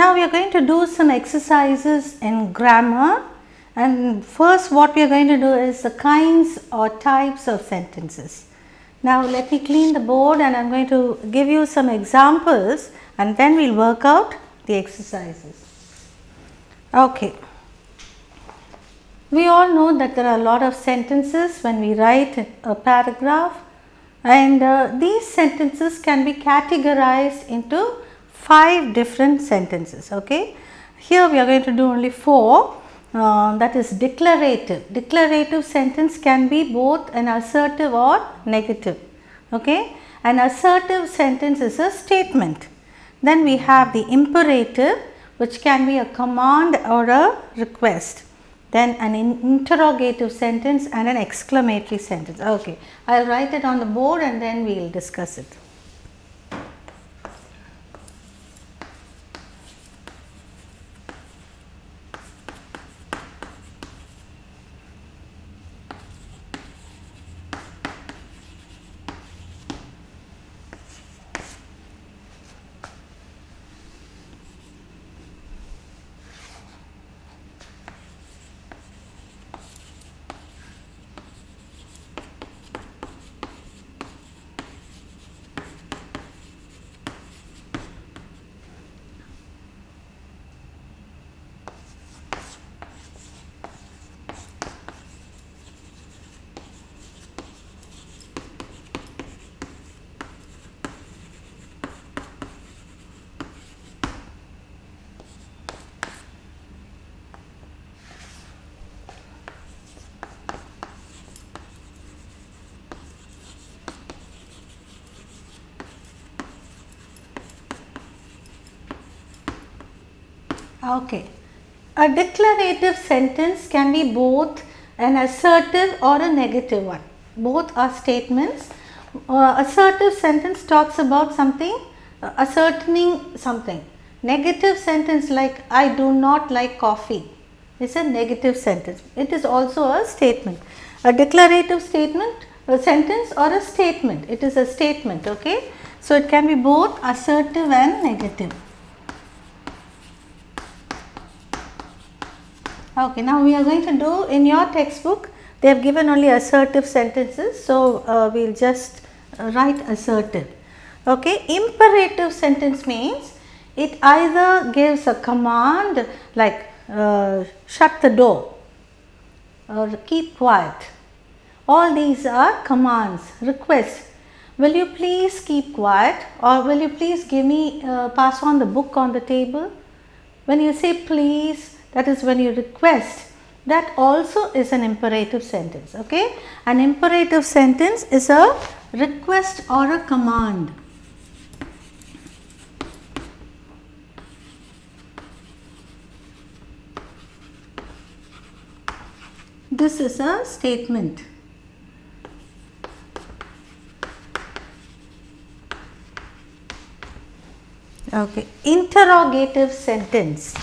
Now we are going to do some exercises in grammar, and first what we are going to do is the kinds or types of sentences. Now let me clean the board and I am going to give you some examples and then we will work out the exercises. Okay. We all know that there are a lot of sentences when we write a paragraph, and these sentences can be categorized into 5 different sentences. Okay, here we are going to do only 4, that is declarative. Declarative sentence can be both an assertive or negative. Okay, an assertive sentence is a statement. Then we have the imperative, which can be a command or a request. Then an interrogative sentence and an exclamatory sentence. Okay, I will write it on the board and then we will discuss it. Okay, a declarative sentence can be both an assertive or a negative one. Both are statements. Assertive sentence talks about something, asserting something. Negative sentence like I do not like coffee is a negative sentence. It is also a statement. A declarative statement, a sentence or a statement. It is a statement. Okay, so it can be both assertive and negative. Okay, now we are going to do, in your textbook they have given only assertive sentences, so we will just write assertive. Okay, imperative sentence means it either gives a command like shut the door or keep quiet. All these are commands, requests. Will you please keep quiet, or will you please give me pass on the book on the table. When you say please, that is when you request, that also is an imperative sentence. Okay, an imperative sentence is a request or a command. This is a statement. Okay, interrogative sentence.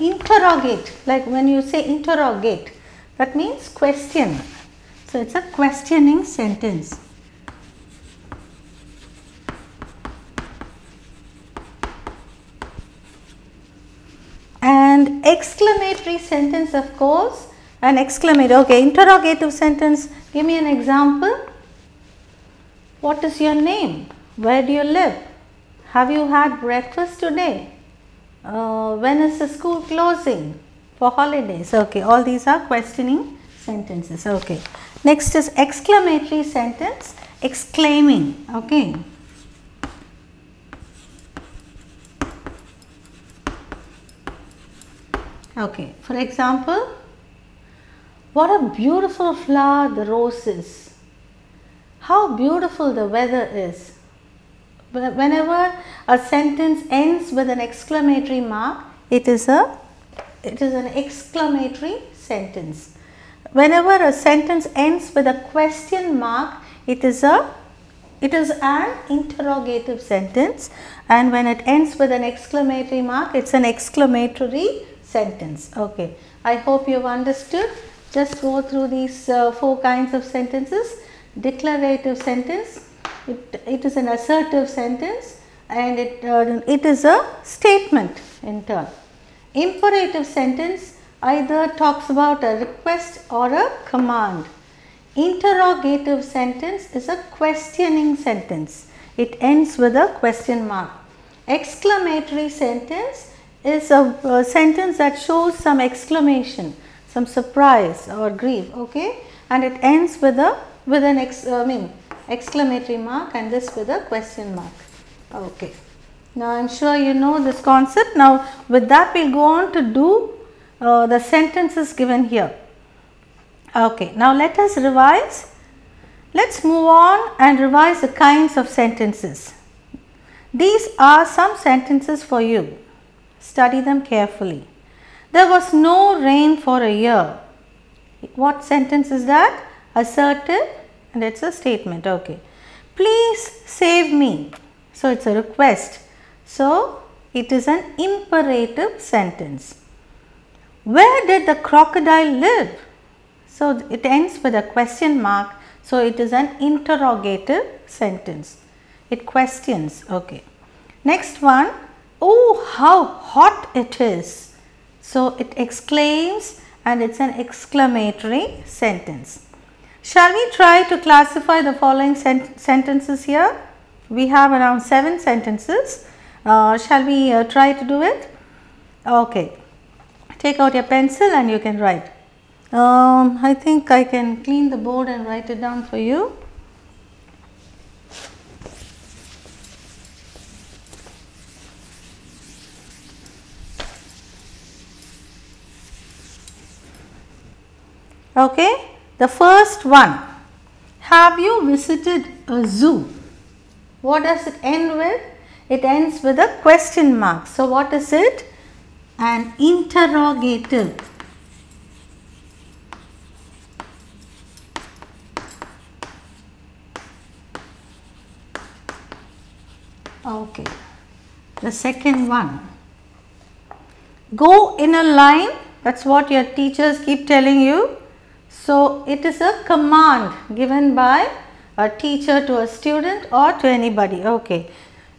Interrogate, like when you say interrogate, that means question. So it's a questioning sentence. And exclamatory sentence, of course, an exclamatory. Okay, interrogative sentence, give me an example. What is your name? Where do you live? Have you had breakfast today? When is the school closing for holidays? Okay, all these are questioning sentences. Okay, next is exclamatory sentence, exclaiming. Okay, for example, what a beautiful flower the rose is. How beautiful the weather is. Whenever a sentence ends with an exclamatory mark, it is an exclamatory sentence. Whenever a sentence ends with a question mark, it is an interrogative sentence, and when it ends with an exclamatory mark, it's an exclamatory sentence. Okay, I hope you've understood. Just go through these 4 kinds of sentences. Declarative sentence, It is an assertive sentence and it is a statement in turn. Imperative sentence either talks about a request or a command. Interrogative sentence is a questioning sentence. It ends with a question mark. Exclamatory sentence is a sentence that shows some exclamation, some surprise or grief, okay, and it ends with an exclamatory mark and this with a question mark, okay. Now, I am sure you know this concept. Now, with that we will go on to do the sentences given here. Okay, now let us revise. Let us move on and revise the kinds of sentences. These are some sentences for you. Study them carefully. There was no rain for a year. What sentence is that? Assertive and it is a statement. Okay. Please save me. So, it is a request. So, it is an imperative sentence. Where did the crocodile live? So, it ends with a question mark. So, it is an interrogative sentence. It questions. Okay. Next one. Oh, how hot it is. So, it exclaims and it is an exclamatory sentence. Shall we try to classify the following sentences here? We have around 7 sentences. Shall we try to do it? Okay. Take out your pencil and you can write. I think I can clean the board and write it down for you. Okay, the first one, have you visited a zoo? What does it end with? It ends with a question mark. So, what is it? An interrogative . Okay, the second one, go in a line, that's what your teachers keep telling you. So, it is a command given by a teacher to a student or to anybody. Okay,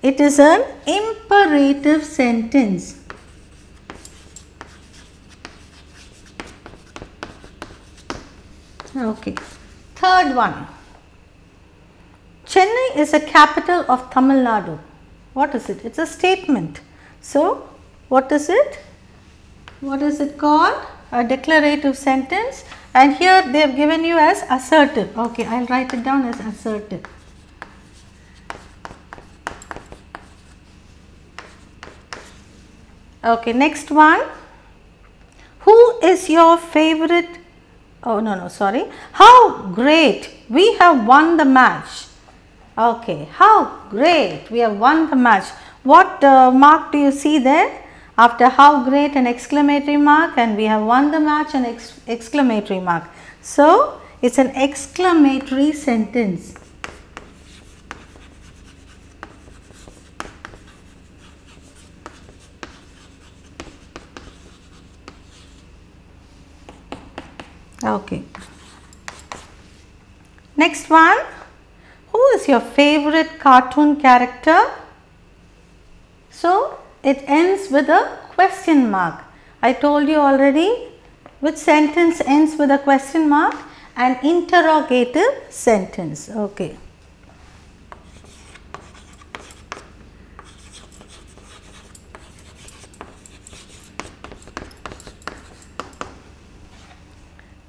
it is an imperative sentence. Okay, third one, Chennai is a capital of Tamil Nadu. What is it? It is a statement. So, what is it? What is it called? A declarative sentence, and here they have given you as assertive. Okay, I will write it down as assertive. Okay, next one, who is your favorite? Oh, no, sorry. How great we have won the match. Okay, how great we have won the match. What mark do you see there? After how great, an exclamatory mark, and we have won the match, an exclamatory mark. So, it is an exclamatory sentence. Okay. Next one, who is your favorite cartoon character? So, it ends with a question mark. I told you already which sentence ends with a question mark? An interrogative sentence. Okay.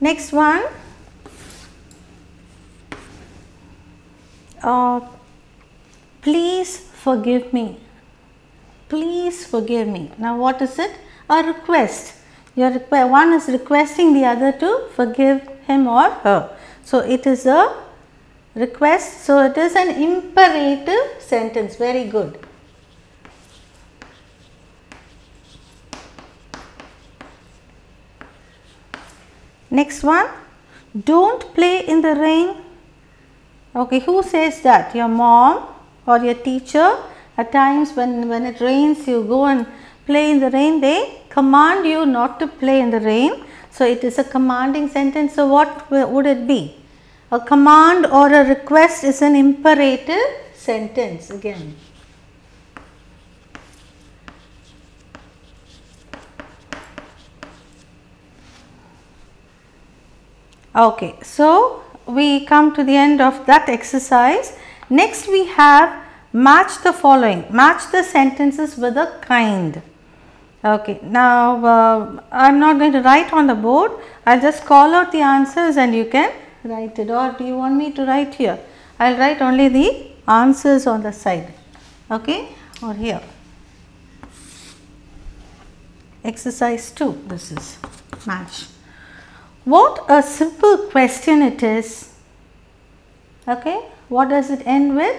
Next one, please forgive me, please forgive me. Now, what is it? A request. Your one is requesting the other to forgive him or her. So, it is a request. So, it is an imperative sentence. Very good. Next one, don't play in the rain. Okay, who says that? Your mom or your teacher. At times when it rains, you go and play in the rain. They command you not to play in the rain. So, it is a commanding sentence. So, what would it be? A command or a request is an imperative sentence again. Okay, so we come to the end of that exercise. Next we have match the following. Match the sentences with a kind. Okay, now I am not going to write on the board. I will just call out the answers and you can write it, or do you want me to write here? I will write only the answers on the side, okay, or here. Exercise 2, this is match. What a simple question it is, okay. What does it end with?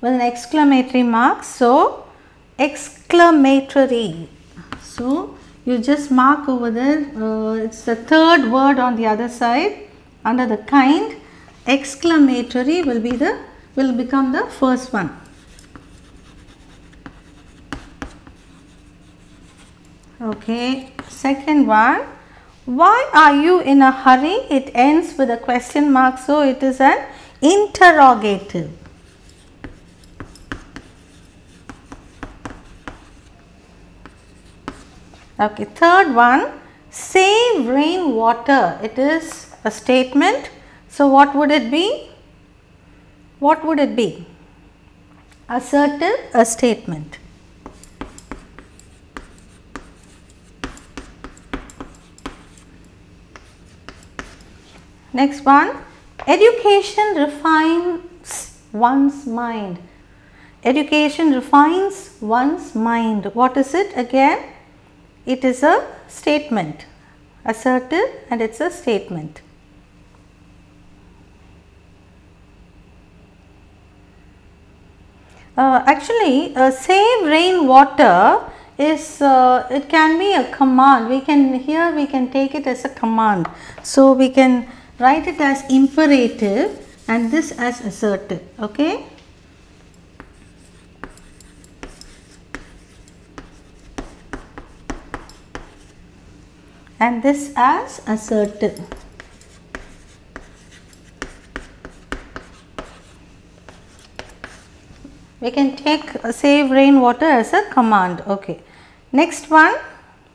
With an exclamatory mark. So, exclamatory. So, you just mark over there, it is the third word on the other side under the kind. Exclamatory will become the first one. Okay, second one. Why are you in a hurry? It ends with a question mark, so it is an interrogative. Okay, third one, save rain water. It is a statement. So, what would it be? What would it be? Assertive, a statement. Next one, education refines one's mind. Education refines one's mind. What is it again? It is a statement, assertive, and it is a statement. Actually, save rain water is, it can be a command. Here we can take it as a command. So, we can write it as imperative and this as assertive, okay. And this as assertive. We can take save rain water as a command, okay. Next one,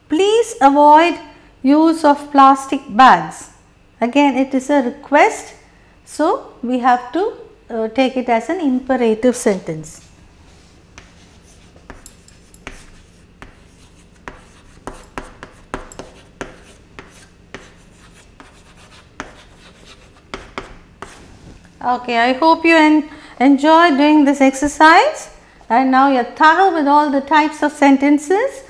please avoid use of plastic bags. Again, it is a request, so we have to take it as an imperative sentence. Okay, I hope you enjoy doing this exercise, and now you are thorough with all the types of sentences.